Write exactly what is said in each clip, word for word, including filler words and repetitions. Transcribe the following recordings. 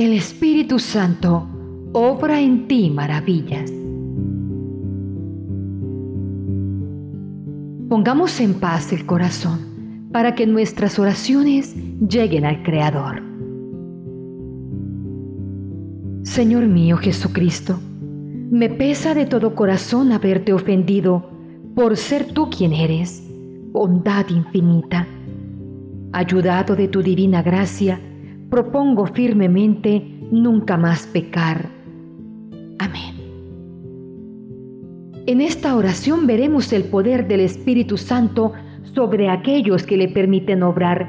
el Espíritu Santo obra en ti maravillas. Pongamos en paz el corazón para que nuestras oraciones lleguen al Creador. Señor mío Jesucristo, me pesa de todo corazón haberte ofendido por ser tú quien eres, bondad infinita. Ayudado de tu divina gracia, propongo firmemente nunca más pecar. Amén. En esta oración veremos el poder del Espíritu Santo sobre aquellos que le permiten obrar.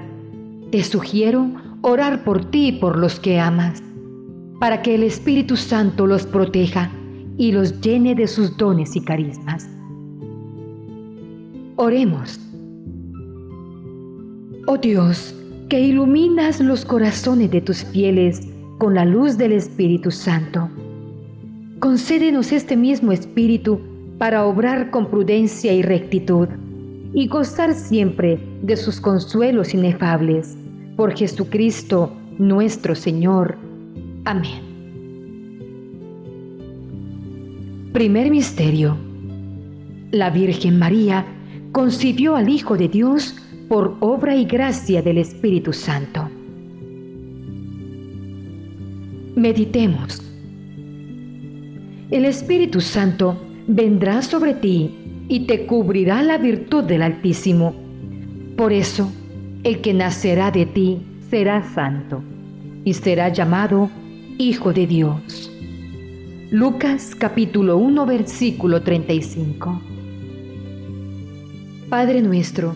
Te sugiero orar por ti y por los que amas, para que el Espíritu Santo los proteja y los llene de sus dones y carismas. Oremos. Oh Dios, que iluminas los corazones de tus fieles con la luz del Espíritu Santo, concédenos este mismo Espíritu para obrar con prudencia y rectitud y gozar siempre de sus consuelos inefables. Por Jesucristo nuestro Señor. Amén. Primer misterio. La Virgen María concibió al Hijo de Dios por obra y gracia del Espíritu Santo. Meditemos. El Espíritu Santo vendrá sobre ti y te cubrirá la virtud del Altísimo. Por eso, el que nacerá de ti será santo y será llamado Hijo de Dios. Lucas capítulo uno, versículo treinta y cinco. Padre nuestro,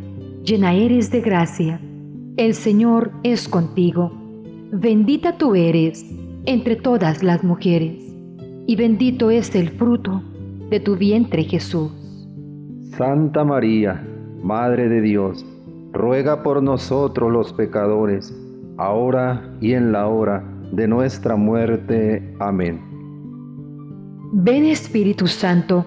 llena eres de gracia, el Señor es contigo. Bendita tú eres entre todas las mujeres, y bendito es el fruto de tu vientre Jesús. Santa María, Madre de Dios, ruega por nosotros los pecadores, ahora y en la hora de nuestra muerte. Amén. Ven Espíritu Santo,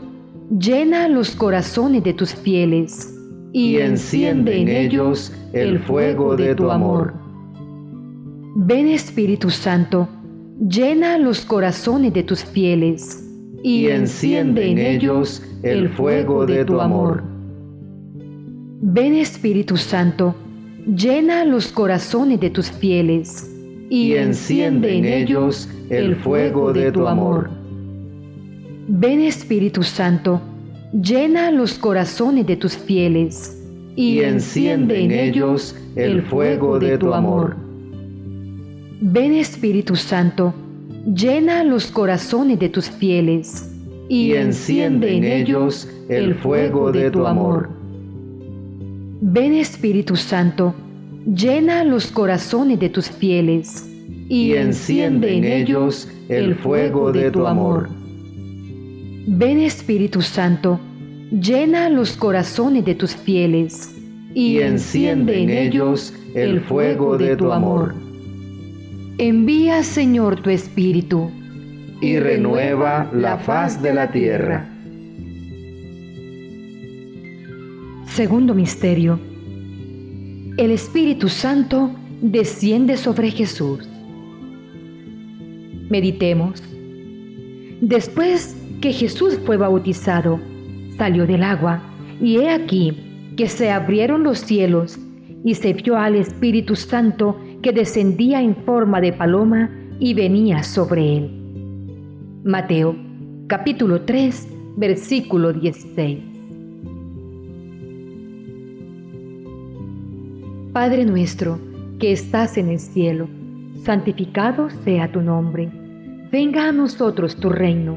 llena los corazones de tus fieles, y enciende en ellos el fuego de tu amor. Ven Espíritu Santo, llena los corazones de tus fieles, y enciende en ellos el fuego de tu amor. Ven Espíritu Santo, llena los corazones de tus fieles, y enciende en ellos el fuego de tu amor. Ven Espíritu Santo, llena los corazones de tus fieles, y enciende en ellos el fuego de tu amor. Ven Espíritu Santo, llena los corazones de tus fieles, y enciende en ellos el fuego de tu amor. Ven Espíritu Santo, llena los corazones de tus fieles, y enciende en ellos el fuego de tu amor. Ven Espíritu Santo, llena los corazones de tus fieles, y enciende en ellos el fuego de tu amor. Envía, Señor, tu Espíritu, y renueva la faz de la tierra. Segundo misterio. El Espíritu Santo desciende sobre Jesús. Meditemos. Después que Jesús fue bautizado, salió del agua, y he aquí que se abrieron los cielos, y se vio al Espíritu Santo que descendía en forma de paloma y venía sobre él. Mateo capítulo tres, versículo dieciséis. Padre nuestro, que estás en el cielo, santificado sea tu nombre. Venga a nosotros tu reino.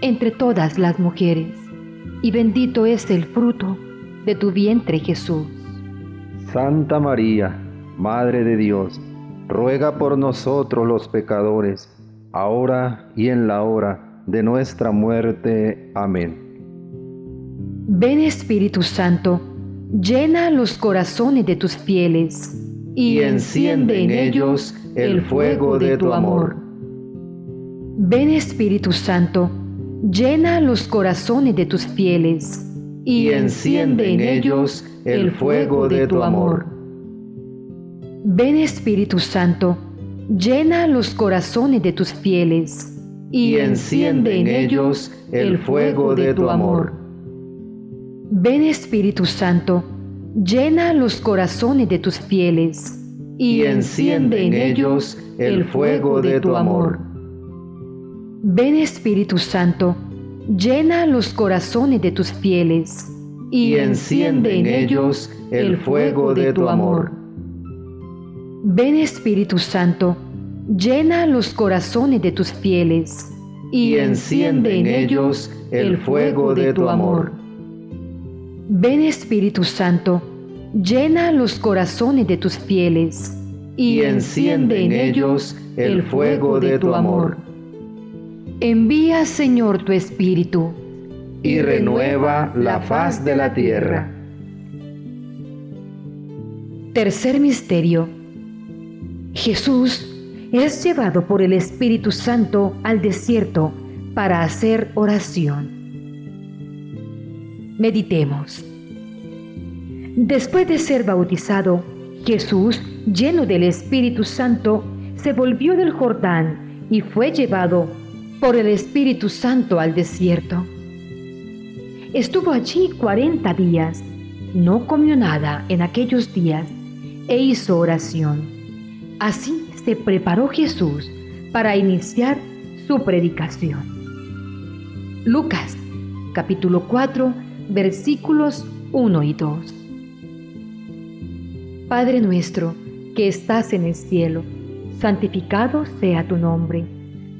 entre todas las mujeres, y bendito es el fruto de tu vientre Jesús. Santa María, Madre de Dios, ruega por nosotros los pecadores, ahora y en la hora de nuestra muerte. Amén. Ven Espíritu Santo, llena los corazones de tus fieles, y, y enciende en ellos el fuego de tu amor. Ven Espíritu Santo, llena los corazones de tus fieles, y, y enciende en ellos el fuego de tu amor. Ven Espíritu Santo, llena los corazones de tus fieles, y, y enciende en ellos el fuego de tu amor. Ven Espíritu Santo, llena los corazones de tus fieles, y, y enciende en ellos el fuego de tu amor. Ven Espíritu Santo, llena los corazones de tus fieles, y, y enciende en ellos el fuego de tu amor. Ven Espíritu Santo, llena los corazones de tus fieles, y, y enciende en ellos el fuego de tu amor. Ven Espíritu Santo, llena los corazones de tus fieles, y, y enciende en ellos el fuego de tu amor. Envía, Señor, tu Espíritu, y renueva la faz de la tierra. Tercer misterio. Jesús es llevado por el Espíritu Santo al desierto para hacer oración. Meditemos. Después de ser bautizado, Jesús, lleno del Espíritu Santo, se volvió del Jordán y fue llevado por el Espíritu Santo al desierto. Estuvo allí cuarenta días, no comió nada en aquellos días e hizo oración. Así se preparó Jesús para iniciar su predicación. Lucas, capítulo cuatro, versículos uno y dos. Padre nuestro, que estás en el cielo, santificado sea tu nombre.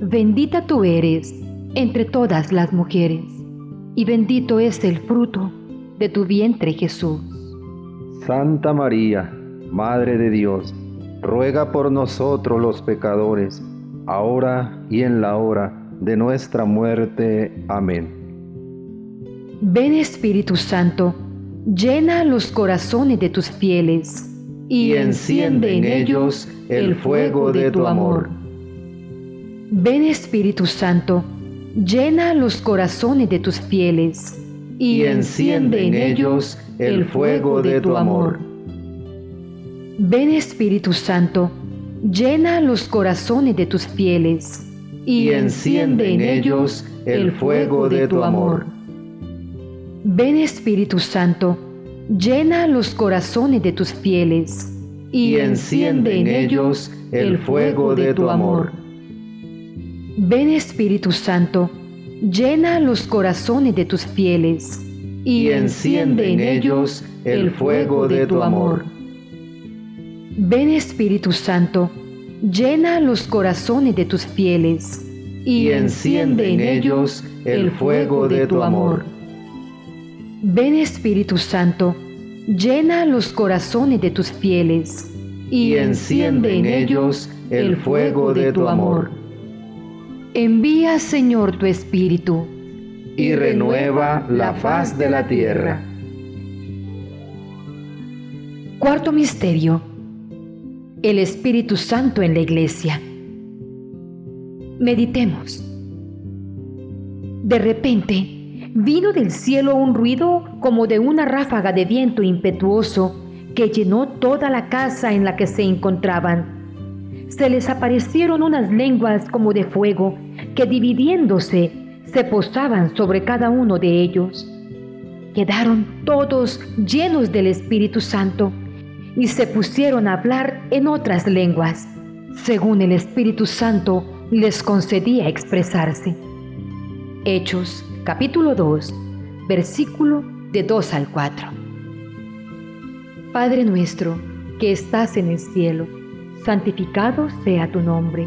Bendita tú eres entre todas las mujeres, y bendito es el fruto de tu vientre Jesús. Santa María, Madre de Dios, ruega por nosotros los pecadores, ahora y en la hora de nuestra muerte. Amén. Ven Espíritu Santo, llena los corazones de tus fieles, y, y enciende en ellos el fuego de tu amor. Ven Espíritu Santo, llena los corazones de tus fieles, y, y enciende en ellos el fuego de tu amor. Ven Espíritu Santo, llena los corazones de tus fieles, y, y enciende en ellos el fuego de tu amor. Ven Espíritu Santo, llena los corazones de tus fieles, y, y enciende en ellos el fuego de tu amor. Ven Espíritu Santo, llena los corazones de tus fieles, y, y enciende en ellos el fuego de tu amor. Ven Espíritu Santo, llena los corazones de tus fieles, y, y enciende en ellos el fuego de tu amor. Ven Espíritu Santo, llena los corazones de tus fieles, y, y enciende en ellos el fuego de tu amor. Envía, Señor, tu Espíritu, y renueva la faz de la tierra. Cuarto misterio. El Espíritu Santo en la Iglesia. Meditemos. De repente, vino del cielo un ruido como de una ráfaga de viento impetuoso que llenó toda la casa en la que se encontraban. Se les aparecieron unas lenguas como de fuego que, dividiéndose, se posaban sobre cada uno de ellos. Quedaron todos llenos del Espíritu Santo y se pusieron a hablar en otras lenguas, según el Espíritu Santo les concedía expresarse. Hechos capítulo dos, versículo de dos al cuatro. Padre nuestro, que estás en el cielo, santificado sea tu nombre.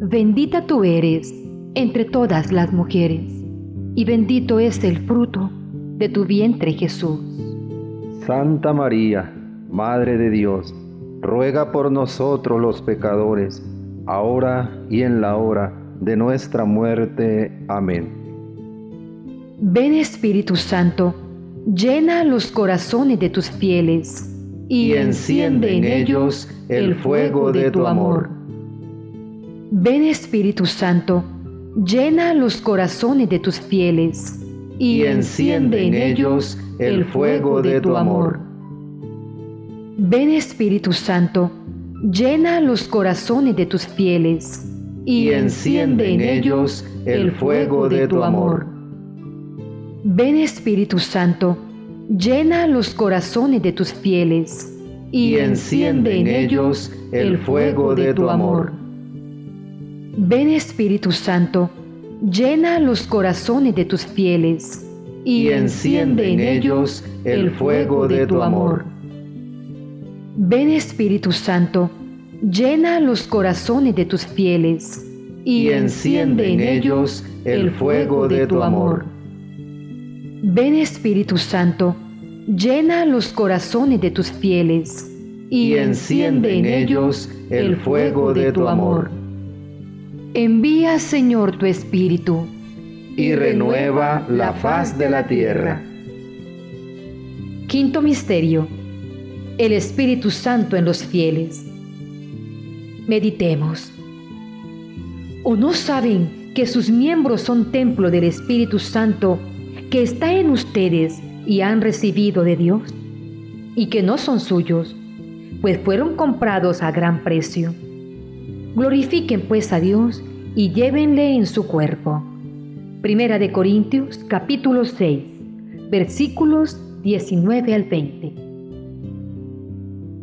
Bendita tú eres entre todas las mujeres, y bendito es el fruto de tu vientre Jesús. Santa María, Madre de Dios, ruega por nosotros los pecadores, ahora y en la hora de nuestra muerte. Amén. Ven Espíritu Santo, llena los corazones de tus fieles, y, y enciende en ellos el fuego de tu amor. Ven Espíritu Santo, llena los corazones de tus fieles, y, y enciende en ellos el fuego de tu amor. Ven Espíritu Santo, llena los corazones de tus fieles, y enciende en ellos el fuego de tu amor. Ven Espíritu Santo, llena los corazones de tus fieles, y enciende en ellos el fuego de tu amor. Ven Espíritu Santo, llena los corazones de tus fieles, y enciende en ellos el fuego de tu amor. Ven Espíritu Santo, llena los corazones de tus fieles, y enciende en ellos el fuego de tu amor. Ven Espíritu Santo, llena los corazones de tus fieles, y enciende en ellos el fuego de tu amor. Envía, Señor, tu Espíritu, y renueva la faz de la tierra. Quinto misterio: el Espíritu Santo en los fieles. Meditemos. ¿O no saben que sus miembros son templo del Espíritu Santo que está en ustedes y han recibido de Dios? Y que no son suyos, pues fueron comprados a gran precio. Glorifiquen pues a Dios y llévenle en su cuerpo. Primera de Corintios capítulo seis, versículos diecinueve al veinte.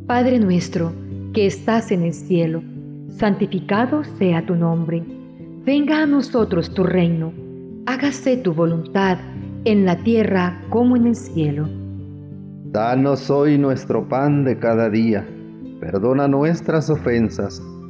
Padre nuestro, que estás en el cielo, santificado sea tu nombre. Venga a nosotros tu reino. Hágase tu voluntad en la tierra como en el cielo. Danos hoy nuestro pan de cada día. Perdona nuestras ofensas,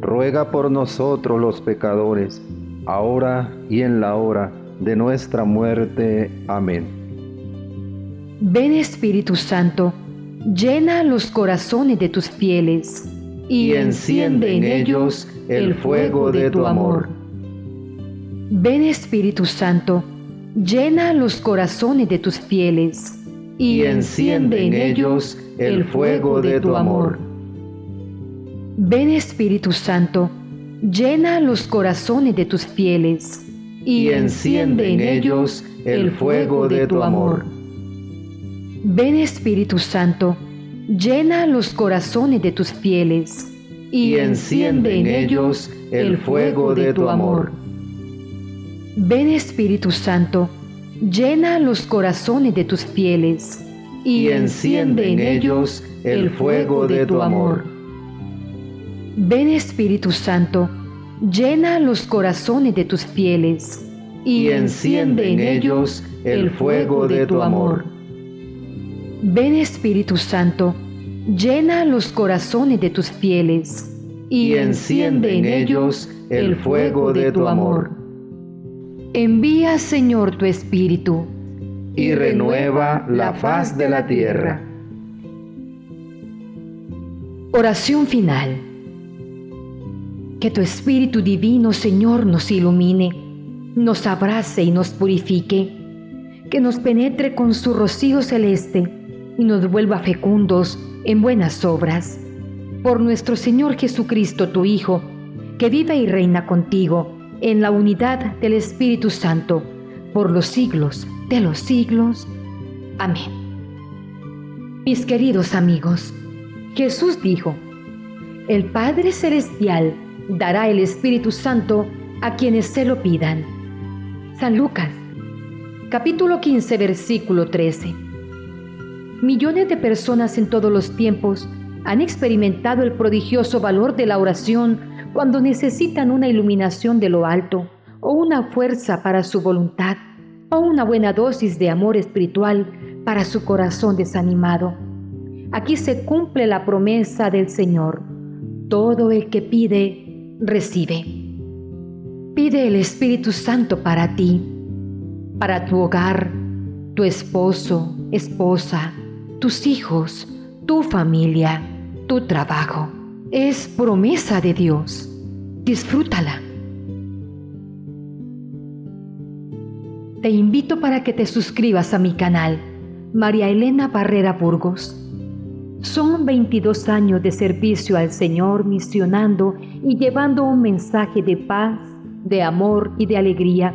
ruega por nosotros los pecadores, ahora y en la hora de nuestra muerte. Amén. Ven Espíritu Santo, llena los corazones de tus fieles, y enciende en ellos el fuego de tu amor. Ven Espíritu Santo, llena los corazones de tus fieles, y enciende en ellos el fuego de tu amor. Ven Espíritu Santo, llena los corazones de tus fieles, y enciende en ellos el fuego de tu amor. Ven Espíritu Santo, llena los corazones de tus fieles, y enciende en ellos el fuego de tu amor. Ven Espíritu Santo, llena los corazones de tus fieles y enciende en ellos el fuego de tu amor. Ven Espíritu Santo, llena los corazones de tus fieles y enciende en ellos el fuego de tu amor. Ven Espíritu Santo, llena los corazones de tus fieles y enciende en ellos el fuego de tu amor. Envía, Señor, tu Espíritu, y renueva la faz de la tierra. Oración final. Que tu Espíritu Divino, Señor, nos ilumine, nos abrace y nos purifique, que nos penetre con su rocío celeste y nos vuelva fecundos en buenas obras. Por nuestro Señor Jesucristo, tu Hijo, que vive y reina contigo, en la unidad del Espíritu Santo, por los siglos de los siglos. Amén. Mis queridos amigos, Jesús dijo: el Padre Celestial dará el Espíritu Santo a quienes se lo pidan. San Lucas, capítulo quince, versículo trece. Millones de personas en todos los tiempos han experimentado el prodigioso valor de la oración cuando necesitan una iluminación de lo alto, o una fuerza para su voluntad, o una buena dosis de amor espiritual para su corazón desanimado. Aquí se cumple la promesa del Señor: todo el que pide, recibe. Pide el Espíritu Santo para ti, para tu hogar, tu esposo, esposa, tus hijos, tu familia, tu trabajo. Es promesa de Dios. Disfrútala. Te invito para que te suscribas a mi canal, María Elena Barrera Burgos. Son veintidós años de servicio al Señor, misionando y llevando un mensaje de paz, de amor y de alegría,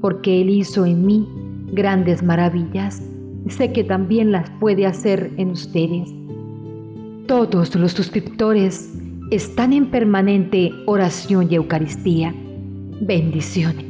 porque Él hizo en mí grandes maravillas. Sé que también las puede hacer en ustedes. Todos los suscriptores están en permanente oración y Eucaristía. Bendiciones.